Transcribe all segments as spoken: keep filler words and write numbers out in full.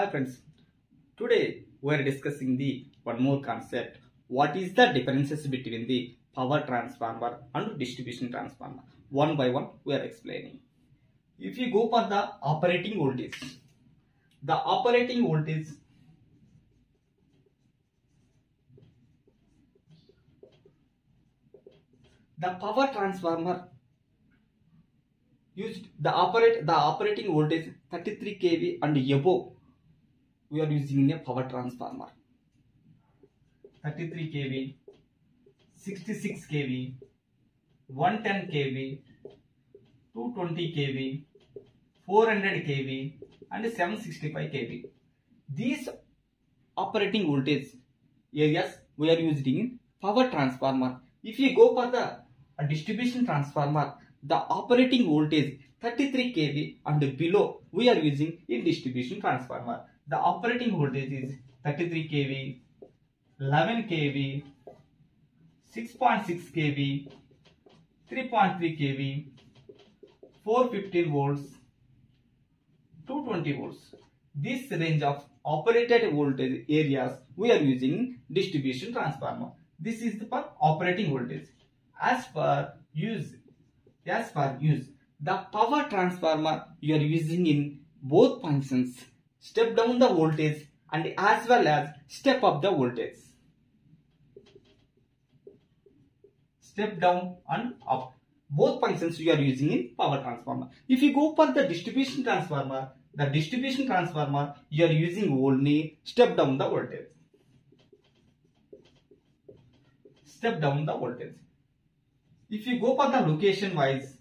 Hi friends, today we are discussing the one more concept. What is the differences between the power transformer and distribution transformer? One by one we are explaining. If you go for the operating voltage, the operating voltage the power transformer used the operate the operating voltage thirty-three K V and above. We are using a power transformer thirty-three K V, sixty-six K V, one hundred ten K V, two hundred twenty K V, four hundred K V and seven hundred sixty-five K V. These operating voltage areas we are using in power transformer. If you go for the distribution transformer, the operating voltage thirty-three K V and below we are using in distribution transformer. The operating voltage is thirty-three K V, eleven K V, six point six K V, three point three K V, four hundred fifteen volts, two hundred twenty volts. This range of operated voltage areas we are using distribution transformer. This is for operating voltage. As per use, as per use, the power transformer you are using in both functions, step down the voltage and as well as step up the voltage. Step down and up. Both functions you are using in power transformer. If you go for the distribution transformer, the distribution transformer you are using only step down the voltage. Step down the voltage. If you go for the location wise,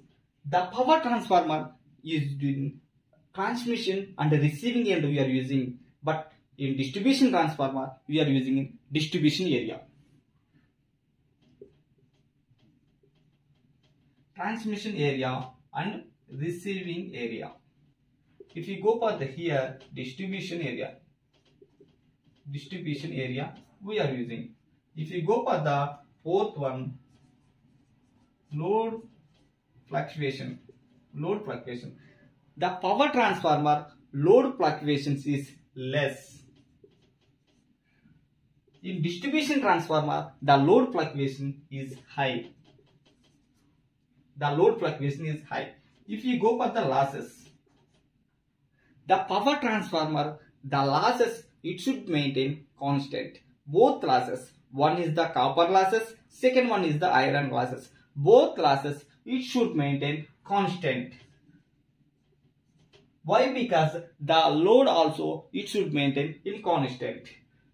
the power transformer is doing transmission and receiving end we are using, but in distribution transformer we are using in distribution area. Transmission area and receiving area. If you go for the here distribution area, distribution area we are using. If you go for the fourth one, load fluctuation, load fluctuation. The power transformer load fluctuations is less. In distribution transformer, the load fluctuation is high. The load fluctuation is high. If you go for the losses, the power transformer, the losses, it should maintain constant. Both losses, one is the copper losses, second one is the iron losses. Both losses, it should maintain constant. Why? Because the load also, it should maintain in constant.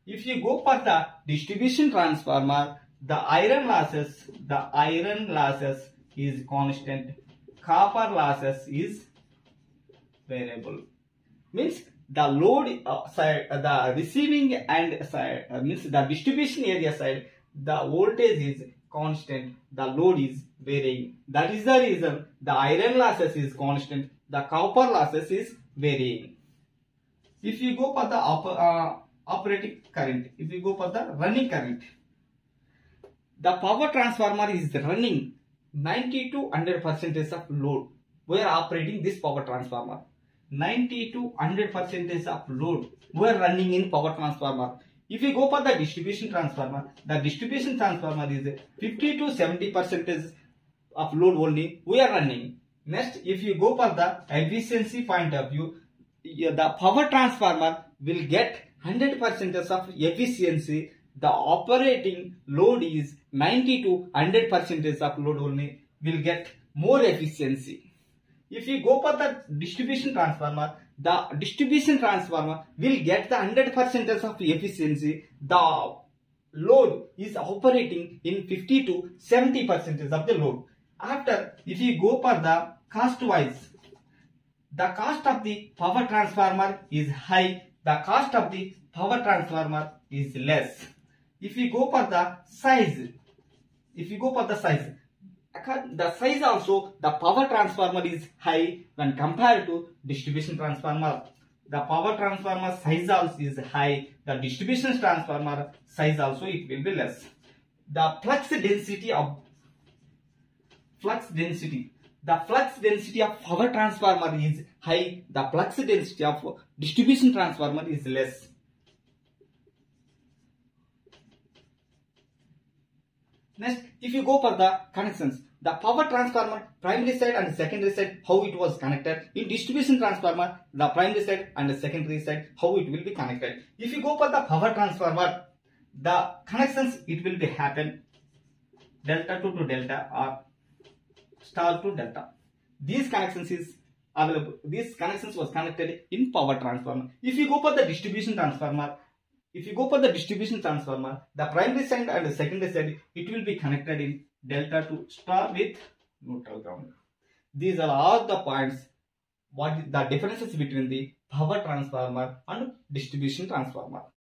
If you go for the distribution transformer, the iron losses, the iron losses is constant, copper losses is variable. Means the load uh, side, uh, the receiving and side, uh, means the distribution area side, the voltage is constant, the load is varying. That is the reason the iron losses is constant, the copper losses is varying. If you go for the op uh, operating current, if you go for the running current, the power transformer is running ninety to one hundred percent of load. We are operating this power transformer. ninety to one hundred percent of load we are running in power transformer. If you go for the distribution transformer, the distribution transformer is fifty to seventy percent of load only we are running. Next, if you go for the efficiency point of view, the power transformer will get one hundred percent of efficiency. The operating load is ninety to one hundred percent of load only will get more efficiency. If you go for the distribution transformer, the distribution transformer will get the one hundred percent of efficiency. The load is operating in fifty to seventy percent of the load. After, if you go for the cost wise, the cost of the power transformer is high, the cost of the power transformer is less. If you go for the size, if you go for the size, the size also the power transformer is high when compared to distribution transformer. The power transformer size also is high, the distribution transformer size also it will be less. The flux density of flux density, the flux density of power transformer is high, the flux density of distribution transformer is less. Next, if you go for the connections, the power transformer primary side and secondary side, how it was connected. In distribution transformer, the primary side and the secondary side, how it will be connected. If you go for the power transformer, the connections it will be happen delta two to delta or star to delta. These connections is available. These connections was connected in power transformer. If you go for the distribution transformer, if you go for the distribution transformer, the primary side and the secondary side, it will be connected in delta to star with neutral ground. These are all the points, what the differences between the power transformer and distribution transformer.